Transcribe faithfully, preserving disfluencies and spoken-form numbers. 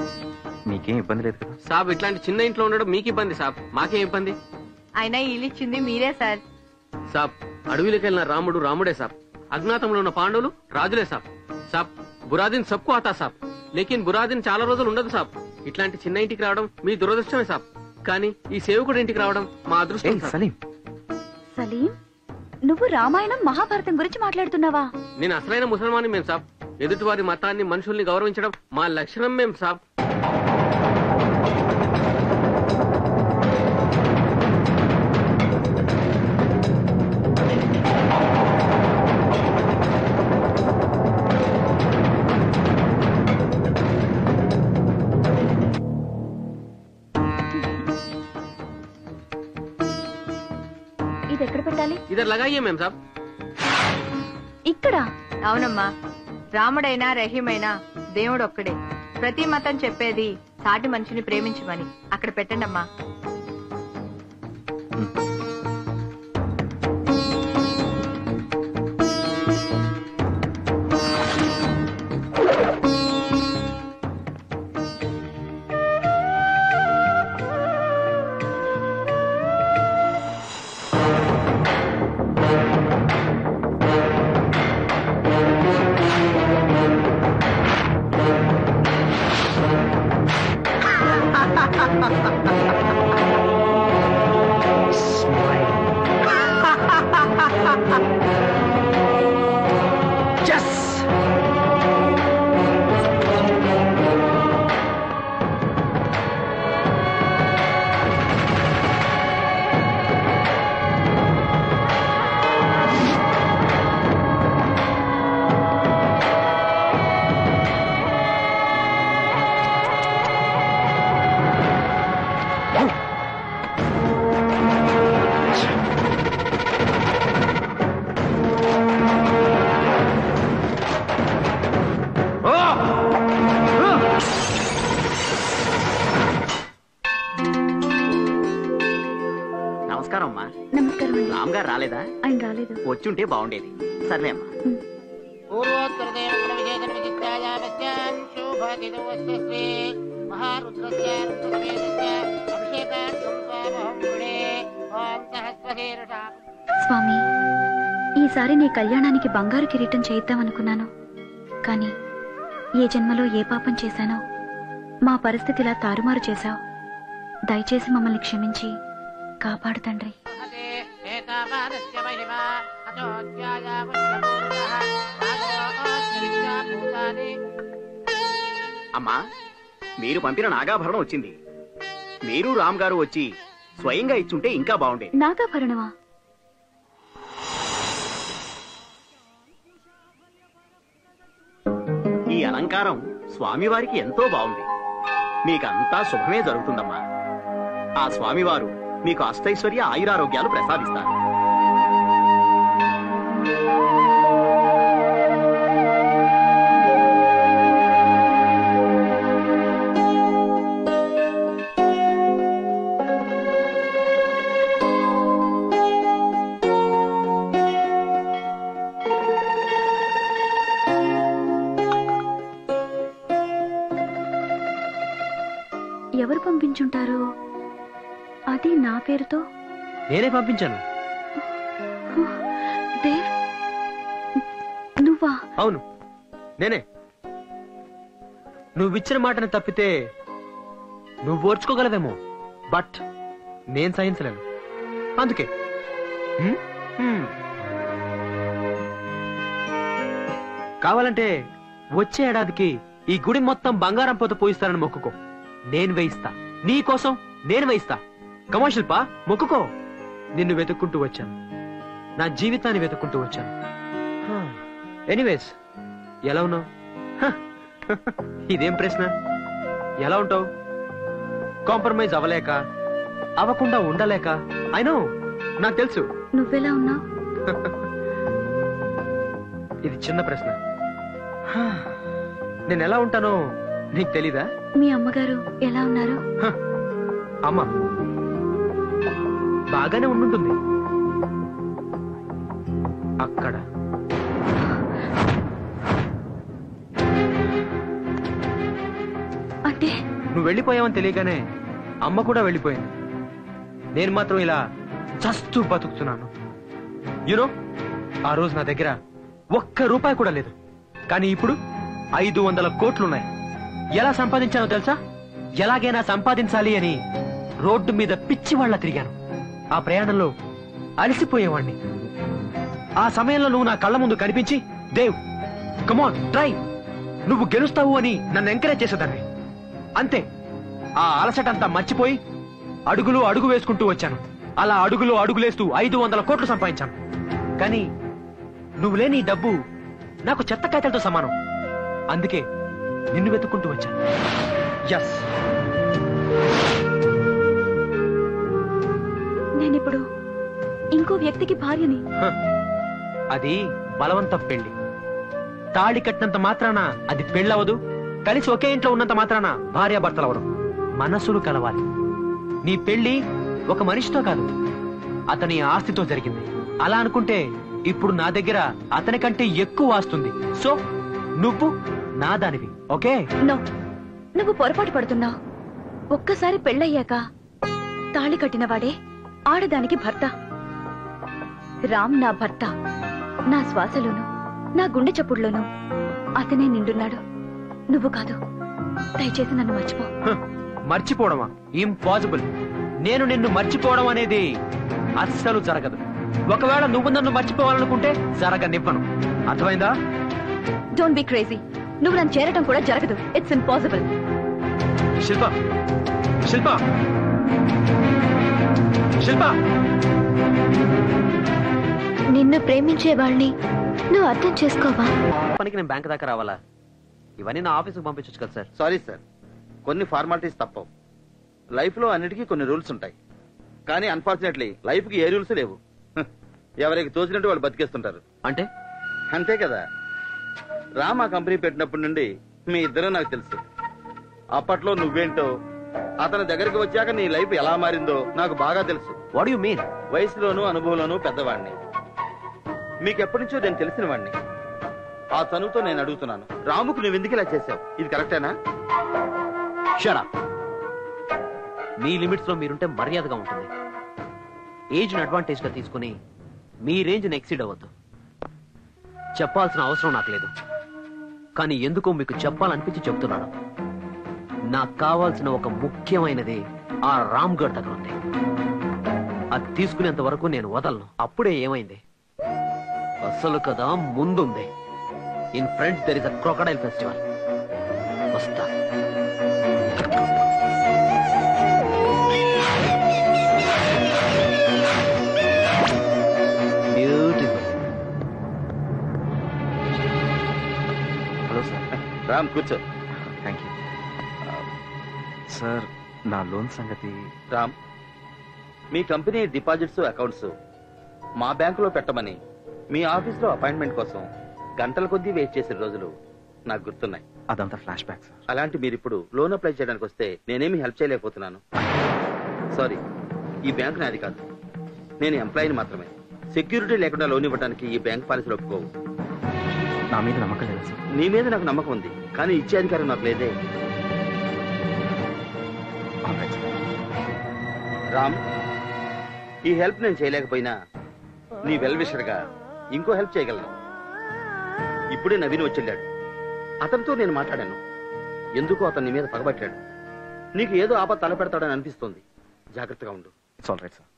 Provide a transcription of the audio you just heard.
नीके इबंध लेदु कदा साब इట్లాంటి చిన్న ఇంట్లో ఉండడం మీకు ఇబ్బంది సాబ్ మాకే ఇబ్బంది అయినా ఇలిచింది మీరే సార్ సాబ్ అడవిలోకి వెళ్ళిన రాముడు రాముడే సాబ్ అజ్ఞాతంలో ఉన్న పాండవులు రాజులే సాబ్ సాబ్ బురాదిన్ सबको आता సాబ్ లేకిన్ బురాదిన్ చాలా రోజులు ఉండదు సాబ్ ఇట్లాంటి చిన్న ఇంటికి రావడం మీ దురదృష్టమే సాబ్ కానీ ఈ సేవకుడి ఇంటికి రావడం మా అదృష్టం సాబ్ సలీం సలీం నువ్వు రామాయణం మహాభారతం గురించి మాట్లాడుతున్నావా నేను అసలైన ముస్లిమాని మేం సాబ్ ఎదుటివారి మతాన్ని మనుషుల్ని గౌరవించడం మా లక్షణం మేం సాబ్ इधर लगाइए मैम साहब इकड़ा अवनम्मा రాముడైనా రహీమైనా దేవుడు ఒక్కడే ప్రతి మతం చెప్పేది సాటి మనిషిని ప్రేమించమని అక్కడ పెట్టండి అమ్మా వచ్చుంటే బాగుండేది సర్లే అమ్మా స్వామి ఈసారి నీ కళ్యాణానికి బంగారు కిరీటం చేయిద్దాం అనుకున్నాను కానీ ఏ జన్మలో ఏ పాపం చేశానో మా పరిస్థితిలా తారుమారు చేశావు దయచేసి మమ్మల్ని క్షమించి కాపాడు తండ్రి అమ్మా మీరు పంపిన నాగాభరణం వచ్చింది మీరు రామ్ గారు వచ్చి స్వయంగా ఇచ్చుంటే ఇంకా బాగుండేది నాగాభరణమా ఈ అలంకారం స్వామివారికి ఎంతో బాగుంది మీకంతా శుభమే జరుగుతుందమ్మా ఆ స్వామివారు మీకు అష్టైశ్వర్య ఆయురారోగ్యాలు ప్రసాదిస్తారు ఎవరు పంపించుంటారు అది నా పేరుతో నేనే పంపించాను దేవ్ నువ్వా అవును నేనే నువ్వు ఇచ్చిన మాటను తప్పితే నువ్వు ఓర్చుకోగలవేమో బట్ నేను సహించలేను అందుకే కావాలంటే వచ్చే ఏడాదికి ఈ గుడి మొత్తం బంగారం పోత పోయిస్తానని మొక్కుకో నేను వేయిస్తా నీకోసం నేను వేయిస్తా కమర్షిల్పా మొక్కుకో నిన్ను వెతుక్కుంటూ వచ్చాను నా జీవితాన్ని వెతుక్కుంటూ వచ్చాను ఎనీవేస్ ఎలా ఉన్నావు ఇదేం ప్రశ్న ఎలా ఉంటావు కాంప్రమైజ్ అవ్వలేక అవ్వకుండా ఉండలేక అయినా నాకు తెలుసు నువ్వెలా ఉన్నావు ఇది చిన్న ప్రశ్న నేను ఎలా ఉంటానో నీకు తెలీదా మీ అమ్మగారు ఎలా ఉన్నారు అమ్మ బాగానే ఉండుంటుంది అక్కడ అంటే నువ్వు వెళ్ళిపోయావని తెలియగానే అమ్మ కూడా వెళ్ళిపోయింది. నేను మాత్రం ఇలా చస్తూ బతుకుతున్నాను. యూనో ఆ రోజు నా దగ్గర ఒక్క రూపాయి కూడా లేదు. కానీ ఇప్పుడు ఐదు వందల కోట్లున్నాయి. ఎలా సంపాదించానో తెలుసా? ఎలాగైనా సంపాదించాలి అని రోడ్డు మీద పిచ్చి వాళ్ళ తిరిగాను. ఆ ప్రయాణంలో అలసిపోయేవాడిని. ఆ సమయంలో నువ్వు నా కళ్ళ ముందు కనిపించి, దేవ్ కమాన్ ట్రై, నువ్వు గెలుస్తావు అని నన్ను ఎంకరేజ్ చేసేదాన్ని. అంతే, ఆ అలసటంతా మర్చిపోయి అడుగులు అడుగు వేసుకుంటూ వచ్చాను. అలా అడుగులు అడుగులేస్తూ ఐదు వందల కోట్లు సంపాదించాను. కానీ నువ్వు లేని డబ్బు నాకు చెత్త కాగితాలతో సమానం. అందుకే నిన్ను వెతుక్కుంటూ వచ్చాను. ఎస్, నేనిప్పుడు ఇంకో వ్యక్తికి భార్యని. అది బలవంత పెళ్లి. తాళి కట్టినంత మాత్రాన అది పెళ్ళవదు. కలిసి ఒకే ఇంట్లో ఉన్నంత మాత్రాన భార్యాభర్తలవరు. మనసులు కలవాలి. నీ పెళ్లి ఒక మనిషితో కాదు, అతని ఆస్తితో జరిగింది. అలా అనుకుంటే ఇప్పుడు నా దగ్గర అతని కంటే ఎక్కువ ఆస్తుంది. సో నువ్వు నా దానివి. ఓకే, నువ్వు పొరపాటు పడుతున్నావు. ఒక్కసారి పెళ్ళయ్యాక తాళి కట్టిన వాడే ఆడదానికి భర్త. రామ్ నా భర్త. నా శ్వాసలోను నా గుండె చప్పుడులోను అతనే నిండున్నాడు, నువ్వు కాదు. దయచేసి నన్ను మర్చిపో. మర్చిపోవడమా? ఇంపాసిబుల్. నేను నిన్ను మర్చిపోవడం అనేది అస్సలు జరగదు. ఒకవేళ నువ్వు నన్ను మర్చిపోవాలనుకుంటే జరగనివ్వను. అర్థమైందా? Don't be crazy. నువ్వు నన్ను చేరడం కూడా జరగదు. It's impossible. శిల్ప, శిల్ప, శిల్ప, నిన్ను ప్రేమించే వాళ్ళని నువ్వు అర్థం చేసుకోవా? పనికి నేను బ్యాంక్ దాకా రావాలా? ఇవన్నీ నా ఆఫీసుకు పంపించచ్చు కదా సార్. సారీ సార్, కొన్ని ఫార్మాలిటీస్ తప్పవు. లైఫ్ లో అన్నిటికీ కొన్ని రూల్స్ ఉంటాయి. కానీ అన్ఫార్చునేట్లీ లైఫ్ కి ఏ రూల్స్ లేవు. ఎవరికి తోచినట్టు వాళ్ళు బతికేస్తుంటారు. అంటే అంతే కదా. రామా కంపెనీ పెట్టినప్పటి నుండి మీ ఇద్దరు నాకు తెలుసు. అప్పట్లో నువ్వేంటో, అతని దగ్గరికి వచ్చాక నీ లైఫ్ ఎలా మారిందో నాకు బాగా తెలుసు. What you mean? వయసులోనూ అనుభవంలోనూ పెద్దవాడిని, మీకెప్పటి నుంచో నేను తెలిసిన వాడిని. ఆ చనువుతో నేను అడుగుతున్నాను, రాముకు నువ్వు ఎందుకు ఇలా చేసావు? ఇది కరెక్టేనా? షరా, మీ లిమిట్స్ లో మీరుంటే మర్యాదగా ఉంటుంది. ఏజ్ ను అడ్వాంటేజ్ గా తీసుకుని మీ రేంజ్ ని ఎక్సీడ్ అవ్వద్దు. చెప్పాల్సిన అవసరం నాకు లేదు, కానీ ఎందుకో మీకు చెప్పాలనిపించి చెప్తున్నాను. నాకు కావాల్సిన ఒక ముఖ్యమైనది ఆ రామ్ గఢ్ దగ్గర ఉంది. అది తీసుకునేంత వరకు నేను వదలను. అప్పుడే ఏమైంది? అసలు కదా ముందుంది. In front there is a crocodile festival. వస్తా. రామ్ కూర్చో. Thank you sir. నా లోన్ సంగతి? రామ్, మీ కంపెనీ డిపాజిట్స్ అకౌంట్స్ మా బ్యాంకులో పెట్టమని మీ ఆఫీస్లో అపాయింట్మెంట్ కోసం గంటల కొద్దీ వెయిట్ చేసిన రోజులు నాకు గుర్తున్నాయి. అదంతా ఫ్లాష్ బ్యాక్ సార్. అలాంటి మీరు ఇప్పుడు లోన్ అప్లై చేయడానికి వస్తే నేనేమి హెల్ప్ చేయలేకపోతున్నాను. సారీ, ఈ బ్యాంక్ నాది కాదు. నేను ఎంప్లాయీని మాత్రమే. సెక్యూరిటీ లేకుండా లోన్ ఇవ్వడానికి ఈ బ్యాంక్ పాలసీలు ఒప్పుకోవు. నా మీద నమ్మకం లేదు సార్. నీ మీద నాకు నమ్మకం ఉంది, కానీ ఇచ్చే అధికారం నాకు లేదే. రామ్, ఈ హెల్ప్ నేను చేయలేకపోయినా నీ వెల్ విషర్గా ఇంకో హెల్ప్ చేయగలను. ఇప్పుడే నవీన్ వచ్చేళ్ళాడు. అతనితో నేను మాట్లాడాను. ఎందుకో అతను నీ మీద పగబట్టాడు. నీకు ఏదో ఆపద తలపెడతాడని అనిపిస్తుంది. జాగ్రత్తగా ఉండు. It's all right sir.